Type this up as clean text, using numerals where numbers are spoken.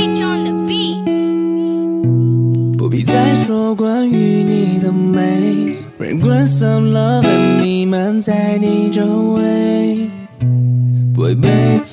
H on the beat。不必再说关于你的美 ，Fragrance of love 弥漫在你周围，Boy babe。